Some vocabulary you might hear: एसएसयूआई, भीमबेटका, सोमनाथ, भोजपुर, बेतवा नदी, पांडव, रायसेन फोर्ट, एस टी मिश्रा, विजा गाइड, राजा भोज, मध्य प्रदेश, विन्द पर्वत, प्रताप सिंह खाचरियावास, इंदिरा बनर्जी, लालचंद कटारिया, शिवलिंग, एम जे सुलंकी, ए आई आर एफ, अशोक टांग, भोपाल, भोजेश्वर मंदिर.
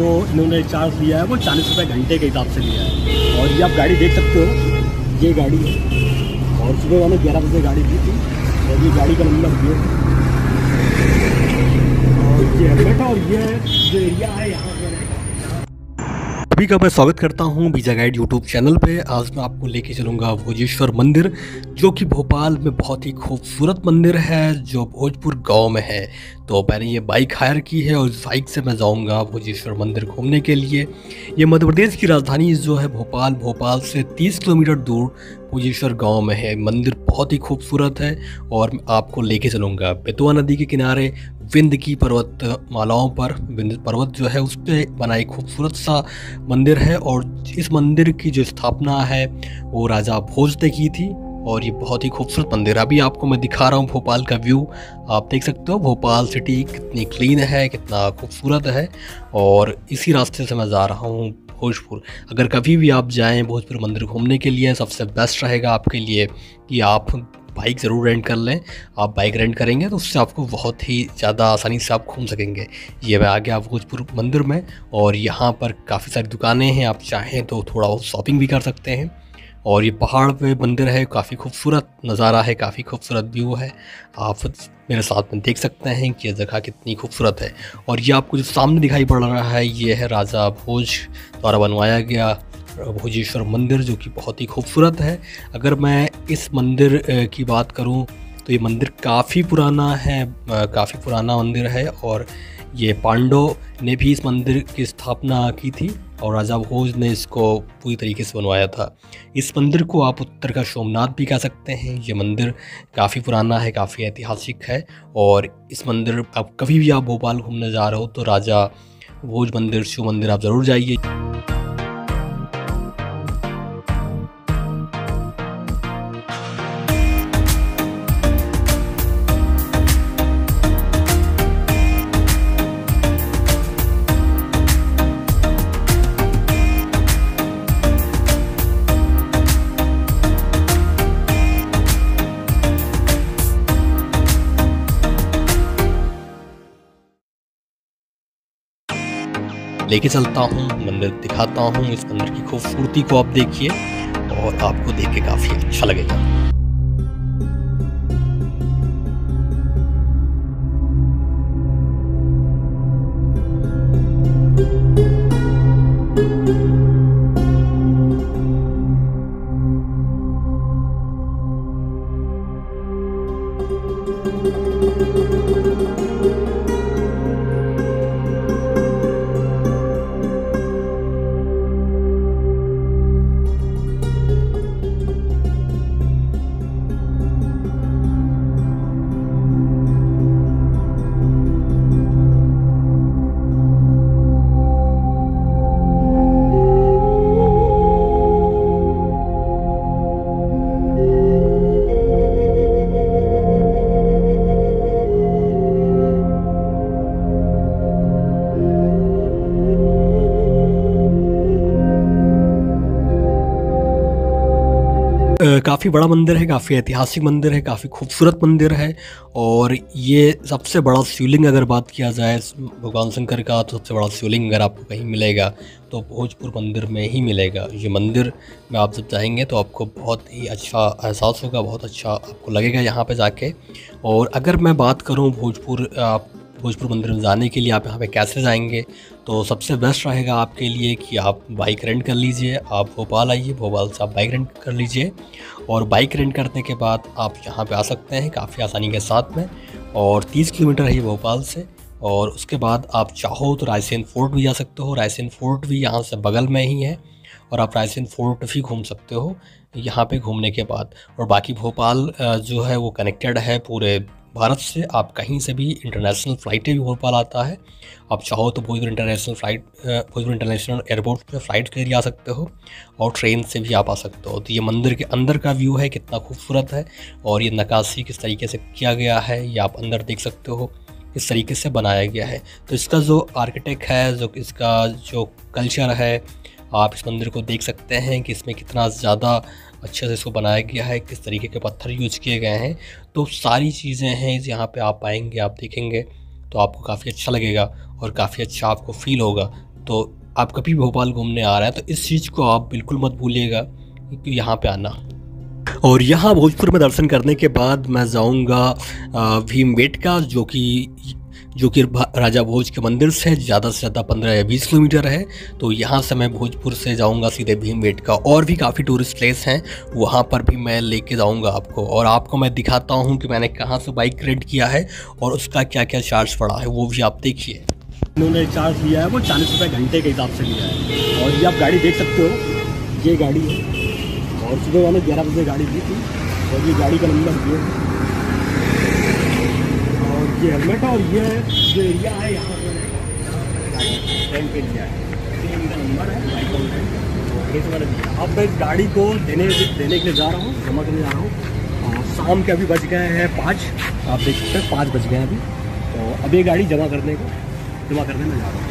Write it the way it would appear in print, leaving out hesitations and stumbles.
जो इन्होंने चार्ज लिया है वो 40 रुपये घंटे के हिसाब से लिया है। और ये आप गाड़ी देख सकते हो, ये गाड़ी है और सुबह हमें 11 बजे गाड़ी दी थी। और ये गाड़ी का नंबर ये और ये हेलमेट और ये जो एरिया है यहाँ पर। सभी का मैं स्वागत करता हूं विजा गाइड यूट्यूब चैनल पे। आज मैं आपको लेके चलूंगा भोजेश्वर मंदिर, जो कि भोपाल में बहुत ही खूबसूरत मंदिर है जो भोजपुर गांव में है। तो मैंने ये बाइक हायर की है और इस बाइक से मैं जाऊंगा भोजेश्वर मंदिर घूमने के लिए। ये मध्य प्रदेश की राजधानी जो है भोपाल से 30 किलोमीटर दूर भोजेश्वर गांव में है। मंदिर बहुत ही खूबसूरत है और आपको लेके चलूँगा बेतवा नदी के किनारे विन्द की पर्वत मालाओं पर। विन्द पर्वत जो है उस पर बना एक खूबसूरत सा मंदिर है। और इस मंदिर की जो स्थापना है वो राजा भोज ने की थी और ये बहुत ही खूबसूरत मंदिर। अभी आपको मैं दिखा रहा हूँ भोपाल का व्यू, आप देख सकते हो भोपाल सिटी कितनी क्लीन है, कितना खूबसूरत है। और इसी रास्ते से मैं जा रहा हूँ भोजपुर। अगर कभी भी आप जाएँ भोजपुर मंदिर घूमने के लिए, सबसे बेस्ट रहेगा आपके लिए कि आप बाइक ज़रूर रेंट कर लें। आप बाइक रेंट करेंगे तो उससे आपको बहुत ही ज़्यादा आसानी से आप घूम सकेंगे। ये मैं आ गया भोजपुर मंदिर में और यहाँ पर काफ़ी सारी दुकानें हैं, आप चाहें तो थोड़ा बहुत शॉपिंग भी कर सकते हैं। और ये पहाड़ पे मंदिर है, काफ़ी खूबसूरत नज़ारा है, काफ़ी खूबसूरत व्यू है। आप मेरे साथ में देख सकते हैं कि यह जगह कितनी खूबसूरत है। और ये आपको जो सामने दिखाई पड़ रहा है ये है राजा भोज द्वारा बनवाया गया भोजेश्वर मंदिर, जो कि बहुत ही खूबसूरत है। अगर मैं इस मंदिर की बात करूं तो ये मंदिर काफ़ी पुराना है, काफ़ी पुराना मंदिर है। और ये पांडव ने भी इस मंदिर की स्थापना की थी और राजा भोज ने इसको पूरी तरीके से बनवाया था। इस मंदिर को आप उत्तर का सोमनाथ भी कह सकते हैं। ये मंदिर काफ़ी पुराना है, काफ़ी ऐतिहासिक है। और इस मंदिर आप कभी भी आप भोपाल घूमने जा रहे हो तो राजा भोज मंदिर, शिव मंदिर आप ज़रूर जाइए। लेके चलता हूँ मंदिर, दिखाता हूँ इस मंदिर की खूबसूरती को, आप देखिए और आपको देख के काफ़ी अच्छा लगेगा। काफ़ी बड़ा मंदिर है, काफ़ी ऐतिहासिक मंदिर है, काफ़ी खूबसूरत मंदिर है। और ये सबसे बड़ा शिवलिंग अगर बात किया जाए भगवान शंकर का, तो सबसे बड़ा शिवलिंग अगर आपको कहीं मिलेगा तो भोजपुर मंदिर में ही मिलेगा। ये मंदिर में आप जब जाएंगे तो आपको बहुत ही अच्छा एहसास होगा, बहुत अच्छा आपको लगेगा यहाँ पर जाके। और अगर मैं बात करूँ भोजपुर मंदिर में जाने के लिए आप यहाँ पे कैसे जाएंगे, तो सबसे बेस्ट रहेगा आपके लिए कि आप बाइक रेंट कर लीजिए। आप भोपाल आइए, भोपाल से आप बाइक रेंट कर लीजिए और बाइक रेंट करने के बाद आप यहाँ पे आ सकते हैं काफ़ी आसानी के साथ में। और 30 किलोमीटर है भोपाल से। और उसके बाद आप चाहो तो रायसेन फोर्ट भी जा सकते हो। रायसेन फोर्ट भी यहाँ से बगल में ही है और आप रायसेन फोर्ट भी घूम सकते हो यहाँ पे घूमने के बाद। और बाकी भोपाल जो है वो कनेक्टेड है पूरे भारत से, आप कहीं से भी इंटरनेशनल फ़्लाइटें भी भोपाल आता है। आप चाहो तो भोजपुर इंटरनेशनल एयरपोर्ट पे फ़्लाइट के लिए आ सकते हो और ट्रेन से भी आप आ सकते हो। तो ये मंदिर के अंदर का व्यू है, कितना खूबसूरत है। और ये नक्काशी किस तरीके से किया गया है ये आप अंदर देख सकते हो, इस तरीके से बनाया गया है। तो इसका जो आर्किटेक्ट है, जो इसका जो कल्चर है, आप इस मंदिर को देख सकते हैं कि इसमें कितना ज़्यादा अच्छे से इसको बनाया गया है, किस तरीके के पत्थर यूज किए गए हैं। तो सारी चीज़ें हैं इस यहाँ पे, आप आएंगे आप देखेंगे तो आपको काफ़ी अच्छा लगेगा और काफ़ी अच्छा आपको फील होगा। तो आप कभी भोपाल घूमने आ रहे हैं तो इस चीज़ को आप बिल्कुल मत भूलिएगा कि यहाँ पे आना। और यहाँ भोजपुर में दर्शन करने के बाद मैं जाऊँगा भीमबेटका जो कि राजा भोज के मंदिर से ज़्यादा से ज़्यादा 15 या 20 किलोमीटर है। तो यहाँ से मैं भोजपुर से जाऊँगा सीधे भीमबेटका। और भी काफ़ी टूरिस्ट प्लेस हैं, वहाँ पर भी मैं लेके जाऊँगा आपको, और आपको मैं दिखाता हूँ कि मैंने कहाँ से बाइक रेंट किया है और उसका क्या क्या चार्ज पड़ा है, वो भी आप देखिए। उन्होंने चार्ज लिया है वो 40 रुपये घंटे के हिसाब से लिया है। और ये आप गाड़ी देख सकते हो, ये गाड़ी है, और सुबह मैंने 11 बजे गाड़ी ली थी। और ये गाड़ी का नंबर ये है, और ये हेलमेट, और ये जो एरिया है यहाँ पर रेंट पे लिया है, इनका नंबर है बाइक और रेंट। अब मैं गाड़ी को देने के लिए जा रहा हूँ, जमा करने जा रहा हूँ। और शाम के अभी बज गए हैं 5, आप देख सकते हैं 5 बज गए हैं अभी। तो अब ये गाड़ी जमा करने में जा रहा हूँ।